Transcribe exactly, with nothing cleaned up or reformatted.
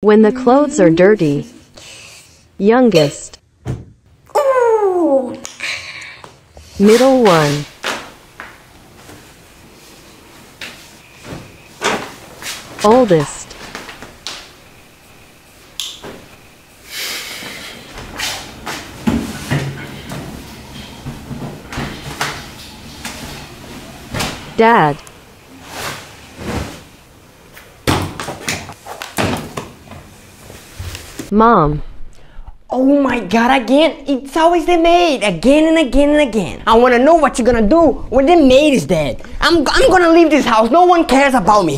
When the clothes are dirty. Youngest. Ooh. Middle one. Oldest. Dad. Mom. Oh my god, again? It's always the maid, again and again and again. I wanna know what you're gonna do when the maid is dead. I'm, I'm gonna leave this house, no one cares about me.